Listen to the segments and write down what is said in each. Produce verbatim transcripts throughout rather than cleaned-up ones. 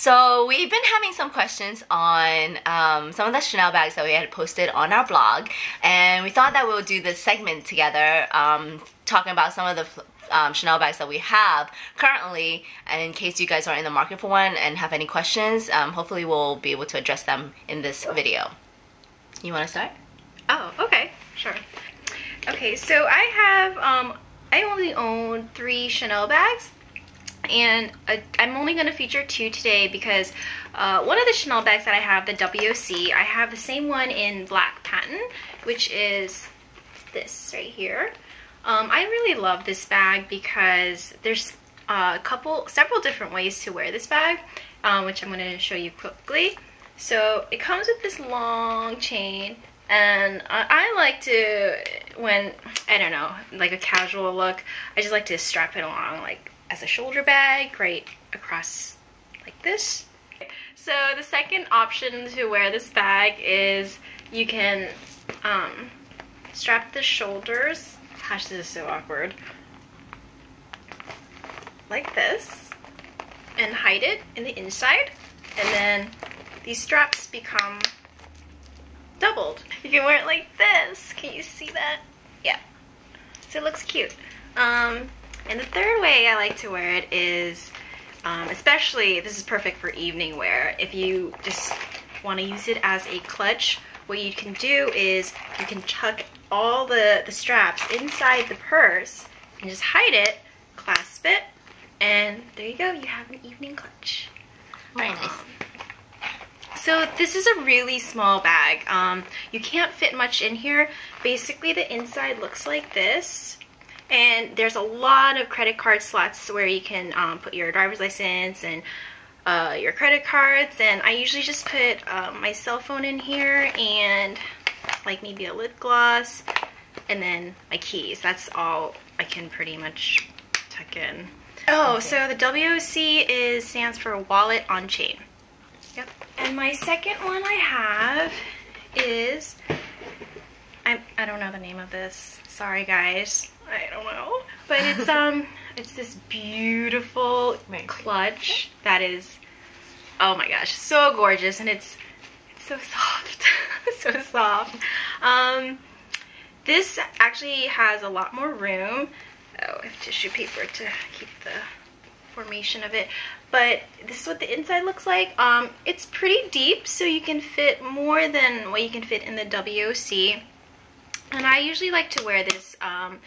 So we've been having some questions on um, some of the Chanel bags that we had posted on our blog, and we thought that we'll do this segment together, um, talking about some of the Um, Chanel bags that we have currently, and in case you guys are in the market for one and have any questions, um, hopefully we'll be able to address them in this video. You want to start? Oh, okay, sure. Okay, so I have um, I only own three Chanel bags, and uh, I'm only going to feature two today because uh, one of the Chanel bags that I have, the W O C, I have the same one in black patent, which is this right here. Um, I really love this bag because there's uh, a couple, several different ways to wear this bag, um, which I'm going to show you quickly. So it comes with this long chain, and I, I like to, when, I don't know, like a casual look, I just like to strap it along like as a shoulder bag right across like this. So the second option to wear this bag is you can um, strap the shoulders. Gosh, this is so awkward. Like this, and hide it in the inside, and then these straps become doubled. You can wear it like this. Can you see that? Yeah. So it looks cute. Um, and the third way I like to wear it is, um, especially this is perfect for evening wear. If you just want to use it as a clutch, what you can do is you can tuck all the, the straps inside the purse and just hide it, clasp it, and there you go, you have an evening clutch. Very nice. So this is a really small bag. Um, you can't fit much in here. Basically the inside looks like this, and there's a lot of credit card slots where you can um, put your driver's license and uh, your credit cards, and I usually just put uh, my cell phone in here and like maybe a lip gloss, and then my keys. That's all I can pretty much tuck in. Oh, okay. So the W O C is stands for wallet on chain. Yep. And my second one I have is, I I don't know the name of this. Sorry guys, I don't know. But it's um it's this beautiful right. clutch that is, oh my gosh, so gorgeous, and it's it's so soft. So soft. Um, this actually has a lot more room. Oh, I have tissue paper to keep the formation of it. But this is what the inside looks like. Um, it's pretty deep, so you can fit more than what you can fit in the W O C. And I usually like to wear this um,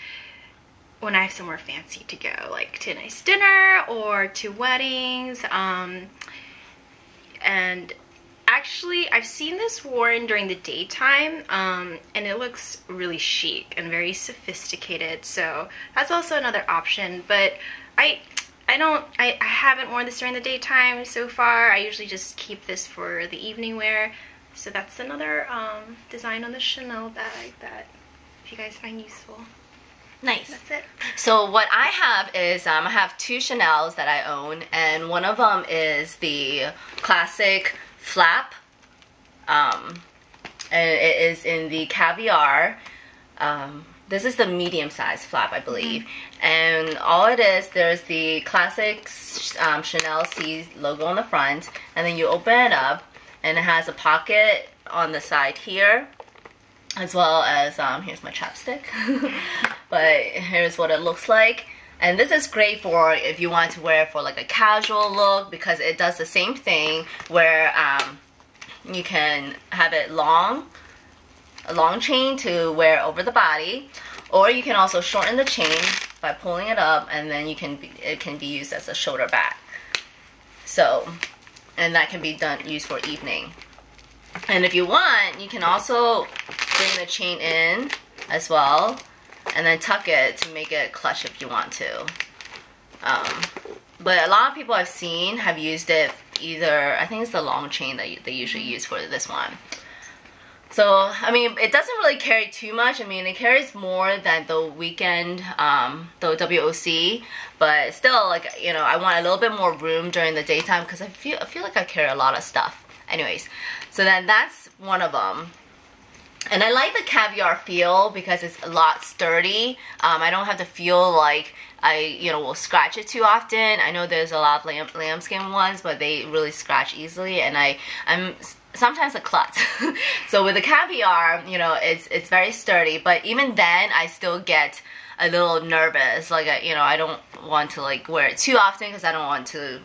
when I have somewhere fancy to go, like to a nice dinner or to weddings. Um, and Actually, I've seen this worn during the daytime, um, and it looks really chic and very sophisticated, so that's also another option. But I I don't I, I haven't worn this during the daytime so far. I usually just keep this for the evening wear, so that's another um, design on the Chanel bag that if you guys find useful. Nice. That's it. So what I have is um, I have two Chanels that I own, and one of them is the classic flap, um, and it is in the Caviar. Um, this is the medium-sized flap, I believe. Mm-hmm. And all it is, there's the classic um, Chanel C logo on the front, and then you open it up, and it has a pocket on the side here, as well as um, here's my chapstick. But here's what it looks like. And this is great for if you want to wear it for like a casual look, because it does the same thing where um, you can have it long, a long chain to wear over the body, or you can also shorten the chain by pulling it up, and then you can be, it can be used as a shoulder bag. So, and that can be done used for evening. And if you want, you can also bring the chain in as well, and then tuck it to make it clutch if you want to. Um, but a lot of people I've seen have used it either, I think it's the long chain that they usually use for this one. So, I mean, it doesn't really carry too much. I mean, it carries more than the weekend, um, the W O C, but still, like, you know, I want a little bit more room during the daytime because I feel, I feel like I carry a lot of stuff. Anyways, so then that's one of them. And I like the caviar feel because it's a lot sturdy. Um, I don't have to feel like I, you know, will scratch it too often. I know there's a lot of lamb, lambskin ones, but they really scratch easily, and I, I'm sometimes a klutz. So with the caviar, you know, it's it's very sturdy, but even then, I still get a little nervous. Like, I, you know, I don't want to like wear it too often because I don't want to,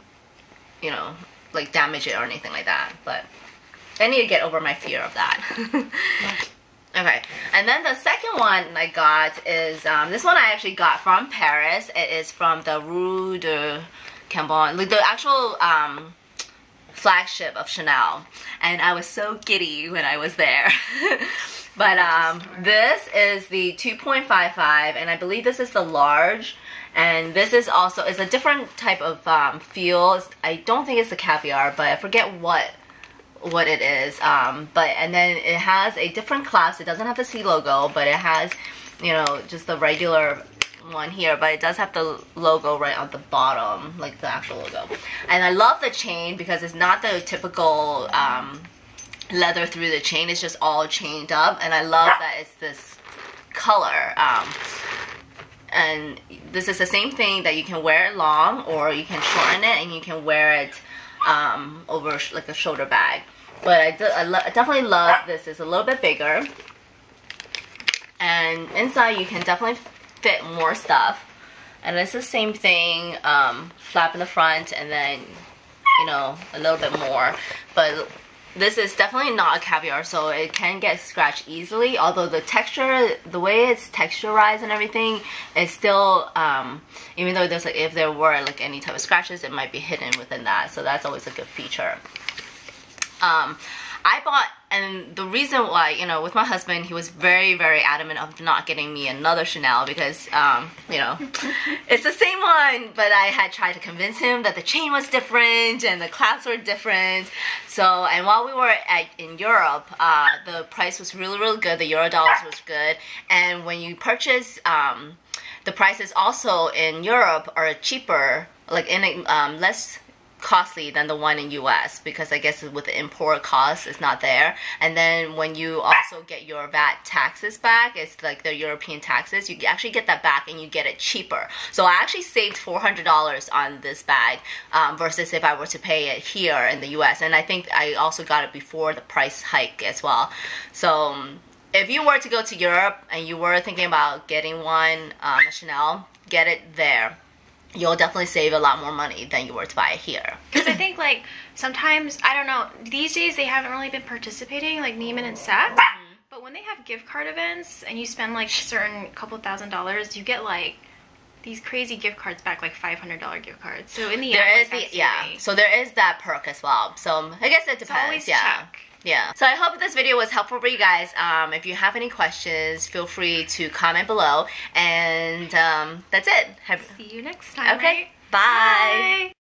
you know, like damage it or anything like that. But I need to get over my fear of that. Okay, and then the second one I got is, um, this one I actually got from Paris. It is from the Rue de Cambon, like the actual um, flagship of Chanel. And I was so giddy when I was there. But um, this is the two point five five, and I believe this is the large. And this is also, it's a different type of um, feel. I don't think it's the caviar, but I forget what. what it is, um but and then it has a different clasp. It doesn't have the C logo, but it has, you know, just the regular one here, but it does have the logo right on the bottom, like the actual logo. And I love the chain because it's not the typical um leather through the chain. It's just all chained up, and I love that it's this color. um and this is the same thing that you can wear it long, or you can shorten it, and you can wear it um over sh like a shoulder bag. But I, do, I, lo I definitely love this. It's a little bit bigger, and inside you can definitely fit more stuff. And it's the same thing, um flap in the front, and then, you know, a little bit more. But this is definitely not a caviar, so it can get scratched easily, although the texture, the way it's texturized and everything, it's still, um, even though there's like, if there were like any type of scratches, it might be hidden within that, so that's always a good feature. Um, I bought, and the reason why, you know, with my husband, he was very, very adamant of not getting me another Chanel because, um, you know, it's the same one, but I had tried to convince him that the chain was different and the clasps were different. So, and while we were at, in Europe, uh, the price was really, really good. The euro dollars was good. And when you purchase, um, the prices also in Europe are cheaper, like in um, less costly than the one in U S because I guess with the import cost it's not there. And then when you also get your V A T taxes back, it's like the European taxes, you actually get that back and you get it cheaper. So I actually saved four hundred dollars on this bag, um, versus if I were to pay it here in the U S And I think I also got it before the price hike as well. So if you were to go to Europe and you were thinking about getting one, um, a Chanel, get it there. You'll definitely save a lot more money than you were to buy it here. Because I think, like, sometimes, I don't know, these days they haven't really been participating, like Neiman and Saks. Mm-hmm. But when they have gift card events and you spend, like, a certain couple thousand dollars, you get, like, these crazy gift cards back, like five hundred dollar gift cards. So in the there end, is like, the, yeah. Really... So there is that perk as well. So I guess it depends. So always yeah. Check. Yeah. So I hope this video was helpful for you guys. Um, if you have any questions, feel free to comment below. And um, that's it. Have... See you next time. Okay. Right? Bye. Bye.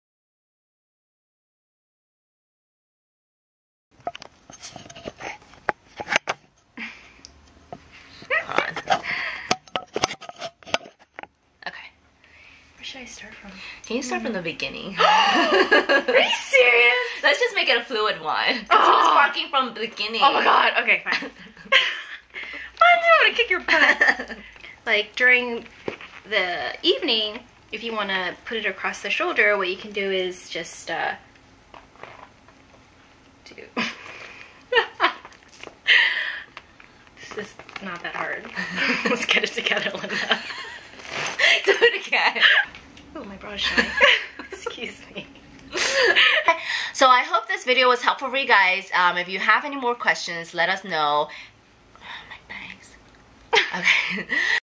Where should I start from? Can you start mm-hmm. from the beginning? Are you serious? Let's just make it a fluid one. It's oh. sparking from the beginning. Oh my god, okay, fine. Fine, I'm gonna kick your butt. Like, during the evening, if you want to put it across the shoulder, what you can do is just, uh... do... This is not that hard. Let's get it together, Linda. Do it again. Oh, my bra is shiny. Excuse me. So I hope this video was helpful for you guys. Um, if you have any more questions, let us know. Oh, my bangs. Okay.